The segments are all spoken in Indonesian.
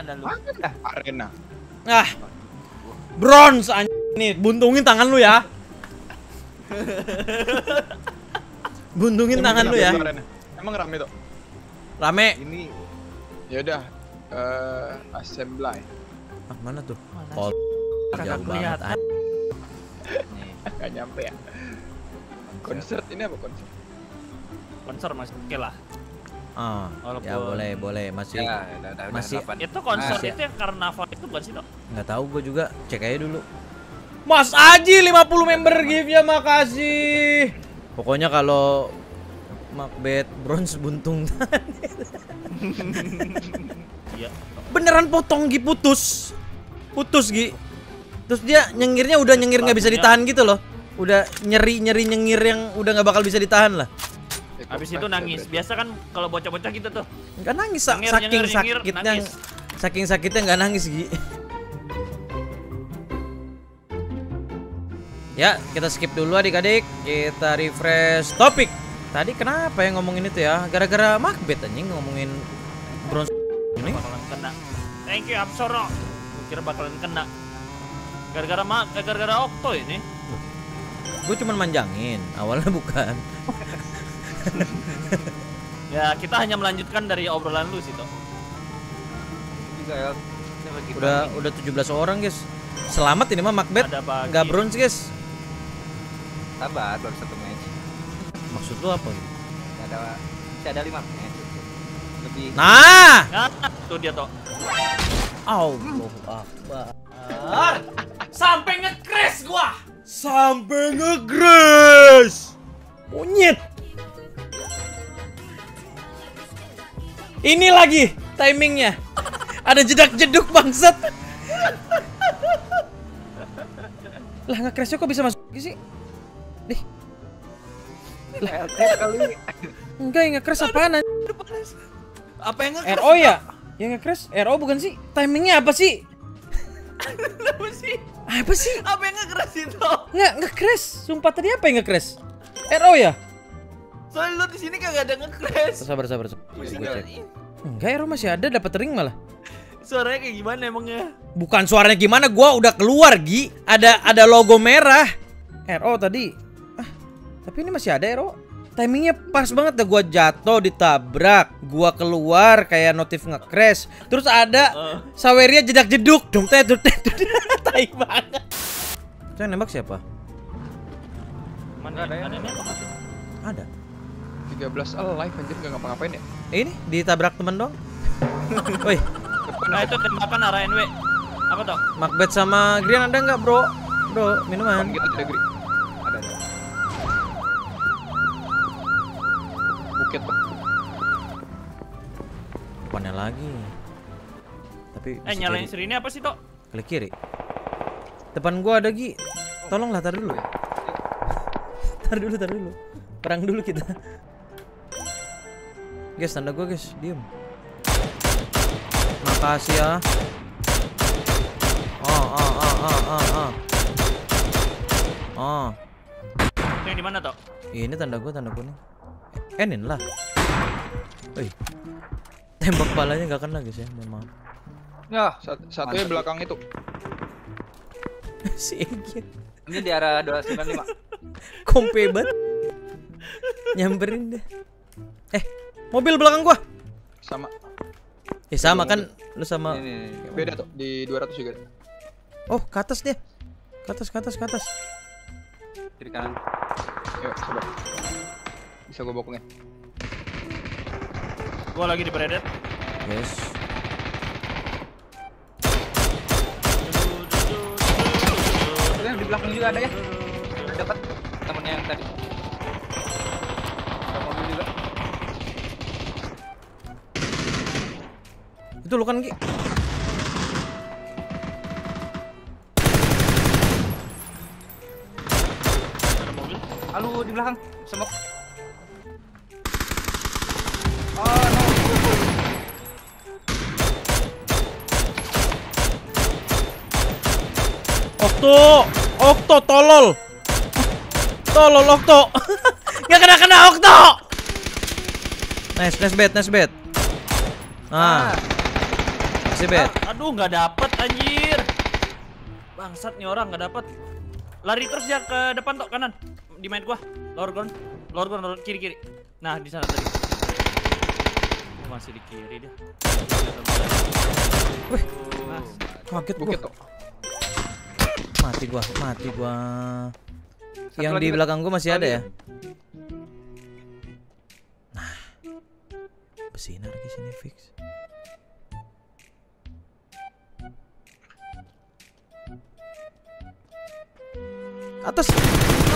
makan dah lu. Makan dah arena. Ah. Bronze anjing nih, buntungin tangan lu ya. Buntungin tangan lu ya. Arena. Emang rame tuh. Rame. Ini ya udah assembly. Ah, mana tuh? Oh, jauh banget. Gak nyampe ya. Konser ini apa konser? Konser masih oke lah. Oh, ya boleh boleh masih ya, masih itu konser masih, itu yang karnaval itu bukan sih dok? Nggak tahu gue juga, cek aja dulu. Mas Aji 50 member give ya, makasih. Pokoknya kalau Macbeth bronze buntung tadi. Beneran potong Gi, putus Gi. Terus dia nyengirnya udah nyengir nggak bisa ditahan gitu loh. Udah nyengir yang udah nggak bakal bisa ditahan lah. Habis itu nangis. Biasa kan kalau bocah-bocah gitu tuh. Enggak nangis, saking sakitnya enggak nangis, Gi. Ya, kita skip dulu adik-adik. Kita refresh topik. Tadi kenapa yang ngomongin itu ya? Gara-gara Macbeth anjing ngomongin bronze ini. Bakalan kena. Thank you Absoro. Kira bakalan kena. Gara-gara Okto ini. Gue cuman manjangin, awalnya bukan. Ya, kita hanya melanjutkan dari obrolan lu sih, Tok. Udah 17 orang, guys. Selamat ini mah Macbeth. Enggak bronze, guys. Sabar, baru satu match. Maksud lu apa? Ada 5 match. Lebih. Nah, itu dia, Tok. Allah Akbar. Sampai nge-crash gua. Sampai nge-crash. Monyet. Ini lagi timingnya. Ada jedak-jeduk bangsat. Lah nge-crashnya kok bisa masuk sih? Dih. Lah kali. Enggak yang nge-crash apaan? Apa yang nge-crash? RO ya? Yang nge-crash RO bukan sih? Timingnya apa sih? Apa sih? Apa sih? Apa yang nge-crash itu? Enggak nge-crash. Sumpah tadi apa yang nge-crash? RO ya? Soalnya lu di sini kagak ada nge-crash. Sabar. Enggak, Ero masih ada, dapat ring malah. Suaranya kayak gimana emangnya? Bukan suaranya gimana, gua udah keluar, Gi. Ada logo merah. Ero tadi. Ah, tapi ini masih ada Ero. Timingnya pas banget dah, gua jatuh ditabrak. Gua keluar kayak notif nge-crash. Terus ada Saweria jedak-jeduk. Tai banget. Itu yang nembak siapa? Mana ada yang nembak? Ada 13 alive anjir, gak ngapa-ngapain ya? Ini ditabrak temen dong. Woi. Nah itu tembakan arah NW. Apa toh? Macbeth sama Grian ada nggak bro? Bro, minuman. Kita ada Grian. Ada. Bukit. Depannya lagi. Tapi nyalain Sri ini apa sih toh? Klik kiri. Depan gua ada Gi. Tolonglah tar dulu. Tar dulu. Perang dulu kita. Guys, tanda gue guys, diem. Makasih ya. Oh. Yang di mana toh? Ini tanda gue nih. Enin lah. Woi. Tembak palanya nggak kena guys ya, mohon maaf. Nah, satunya belakang itu. Si Egy. Ini di arah 295. Kompe banget. Nyamperin deh. Mobil belakang gua. Sama. Ya sama kan lu sama. Ini. Beda tuh di 200 juga. Oh, ke atas dia. Ke atas. Kiri kanan. Yuk, coba. Bisa gua bokongin. Gua lagi di predet. Yes. Di belakang juga ada ya. Dapat temennya yang tadi. Itu lu kan Ki. Ada mobil. Aduh di belakang. Semok. Oh no. Okto tolol. Tolol Okto. Nggak kena Okto. Nice bet. Nah. Makasih, Bet. Aduh, nggak dapet anjir. Bangsat nih orang, nggak dapet. Lari terus ya ke depan tok, kanan. Di main gua. Lower ground. Lower ground kiri-kiri. Nah, di sana tadi. Masih di kiri dia. Wih, kaget gua. Bukit, mati gua. Satu yang di belakang gua masih ada ya? Nah. Bersinar di sini fix. Atas.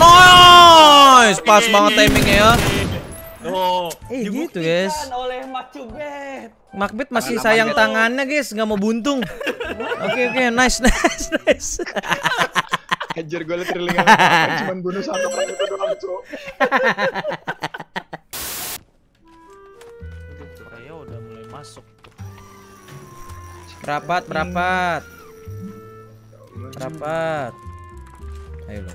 Nice, pas banget timingnya ya. Oh, gitu guys. Oleh Macbeth masih sayang tangannya guys, nggak mau buntung. Oke, nice. Anjir gue terlingat. Cuma bunuh satu orang itu doang, Cuk. Ayo udah mulai masuk. Rapat. Ayo lo.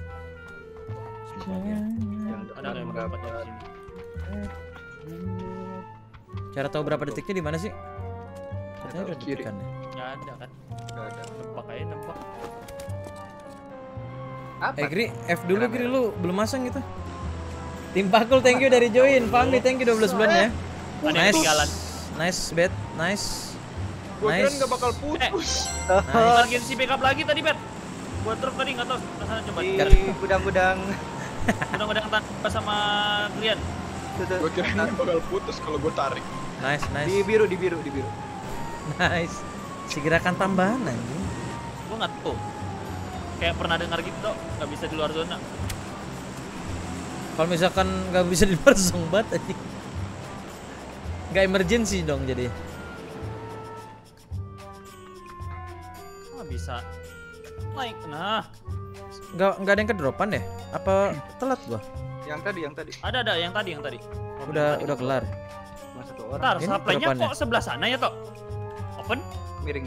Yang ada yang merapat di sini. Cara tahu berapa detiknya di mana sih? Katanya udah kiri kan. Enggak ada kan? Enggak ada. Tempat kayak tempat. Apa? Gri, F dulu Gri, lu belum masang gitu. Tim Pakul thank you dari join. Family thank you 12 bulan ya. Nice. Nice Bet, nice. Gua kira enggak bakal putus. Emergency backup lagi tadi Bet. Buat truk tadi enggak tahu sana coba. Di gudang-gudang. Gudang-gudang tanpa sama Grian. Gue kira ini bakal putus kalau gue tarik. Nice. Di biru. Nice. Si gerakan tambahan aja. Gue nggak tahu. Kayak pernah dengar gitu dok. Gak bisa di luar zona. Kalau misalkan nggak bisa di luar zona banget aja. Gak emergency dong jadi. Nggak bisa. Naik nah. Nggak ada yang kedropan deh. Apa telat gue? Yang tadi. Ada yang tadi. Udah kelar. Masih satu orang. Ntar, supply-nya kok sebelah sana ya, Tok? Open? Miring.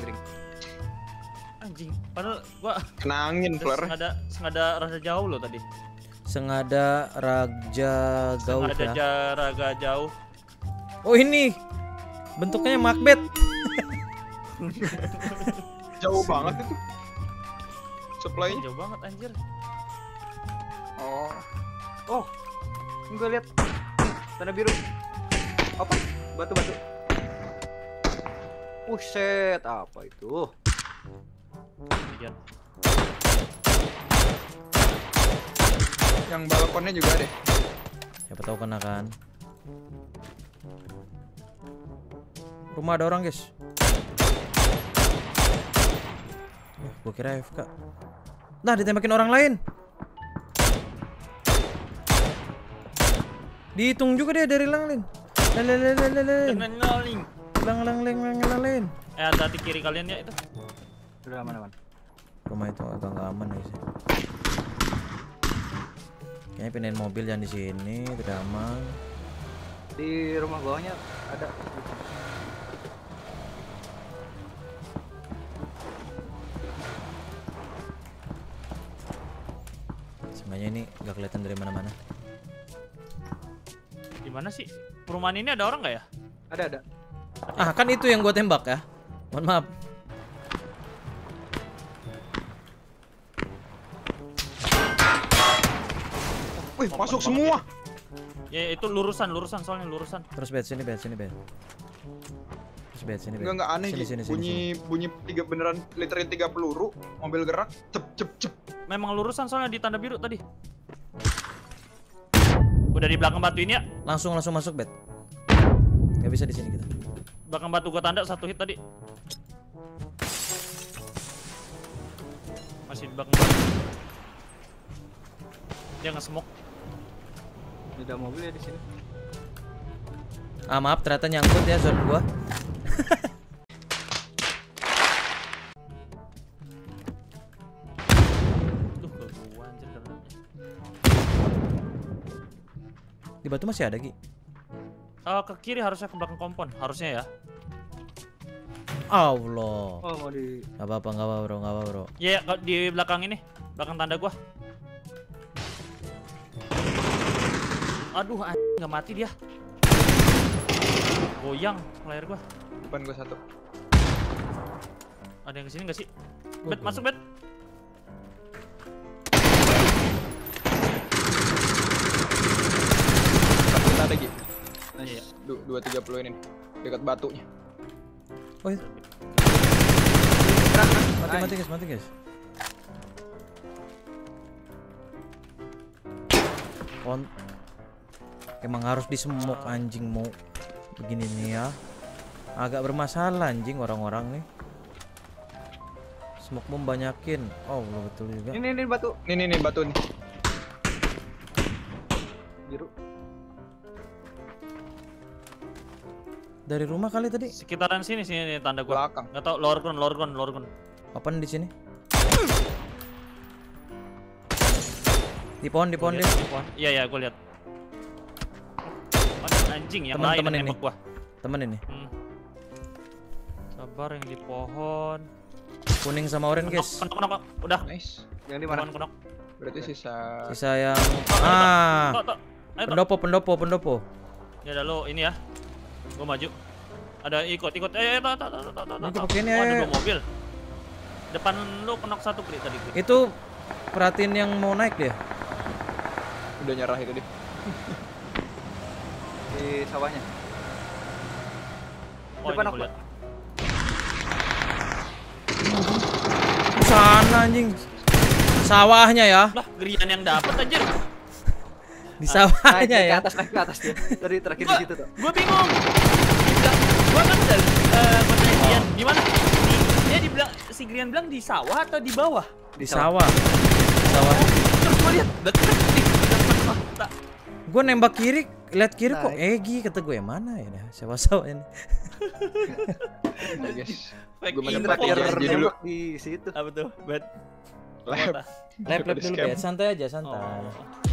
Anjing, padahal gua kena angin, flare. Sengaja rasa jauh loh tadi. Sengaja raga jauh. Oh, ini. Bentuknya Macbeth. Jauh banget itu. Supply-nya jauh banget anjir. Oh. Oh, gue lihat tanda biru. Apa? Batu. Buset, apa itu? Yang balkonnya juga deh. Siapa tahu kena kan? Rumah ada orang guys. Gue kira AFK. Nah, ditembakin orang lain. Dihitung juga dia dari lang lin. Hati-hati kiri kalian ya itu. Udah aman. Rumah itu agak nggak aman guys. Kayaknya pindahin mobil yang di sini tidak aman. Di rumah bawahnya ada. Sebenarnya ini nggak kelihatan dari mana-mana. Mana sih? Perumahan ini ada orang nggak ya? Ada. Ah, kan itu yang gua tembak ya. Mohon maaf. Wih, masuk semua. Ya itu lurusan soalnya lurusan. Terus bed sini. Terus bed sini. Enggak aneh sini. Bunyi tiga beneran literin 3 peluru, mobil gerak, cep. Memang lurusan soalnya di tanda biru tadi. Udah di belakang batu ini ya? Langsung masuk, Bet. Gak bisa di sini kita. Belakang batu gua tanda 1 hit tadi. Masih di belakang batu. Dia nge-smoke. Ada mobil ya di sini. Ah, maaf ternyata nyangkut ya zone gua. Di batu masih ada, Ki? Ke kiri harusnya ke belakang kompon, harusnya ya. Allah. Oh, mau di... Gak apa-apa, bro. Iya, di belakang ini. Belakang tanda gua. Aduh, anjing, gak mati dia. Goyang, layar gua. Depan gua 1. Ada yang kesini nggak sih? Bet, masuk Bet. Kita ada Gi. Nice. 230 ini dekat batunya. Oh iya. Mati guys, mati guys. On. Emang harus disemok anjing mau begini nih ya. Agak bermasalah anjing orang-orang nih. Smoke bomb banyakin. Oh, betul juga. Ini batu. Ini batu nih. Biru. Dari rumah kali tadi? Sekitaran sini tanda gua. Belakang. Enggak tahu, lorgon. Apaan di sini? Di pohon dia. Iya, gua lihat. Anjing yang lain nembak gua. Temen ini. Sabar yang di pohon. Kuning sama orange guys. Kenok. Udah. Nice. Yang di mana? Kenok. Berarti sisa yang pendopo. Ya udah lo ini ya. Gua maju. Ada ikut. Ini ada mobil. Depan lu kenok satu kali tadi. Itu perhatiin yang mau naik dia. Udah nyerah itu dia. Di sawahnya. Depan aku. Sana anjing. Sawahnya ya. Lah, gerian yang dapat anjir. Di sawahnya naik ya. Naik ke atas dia. Dari terakhir di situ tuh. Gua bingung. Gua kan gerian gimana? Dia dibilang si gerian bilang di sawah atau di bawah? Di sawah. Sawah. Terus gua lihat deket nih. Gua nembak kiri, lihat kiri kok Egi kata gue mana ya? Siapa sawah ini? Guys. Gue menembak di situ. Apa tuh? Bet. Lab. Santai aja, santai.